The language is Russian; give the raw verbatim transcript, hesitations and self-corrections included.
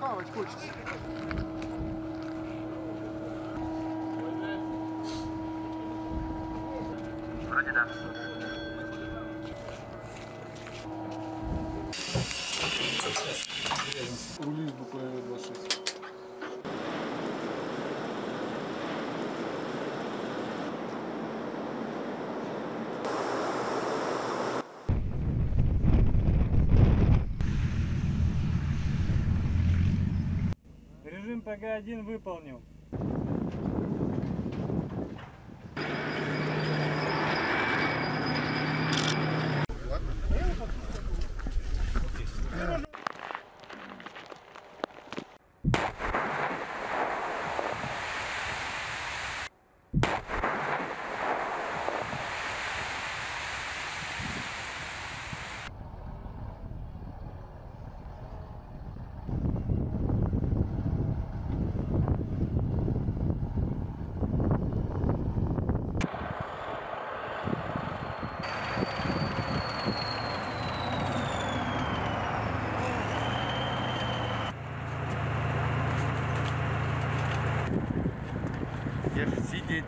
хавать хочется. Вроде да. Улис буквально двадцать шесть. Режим П Г один выполнил. Сидеть.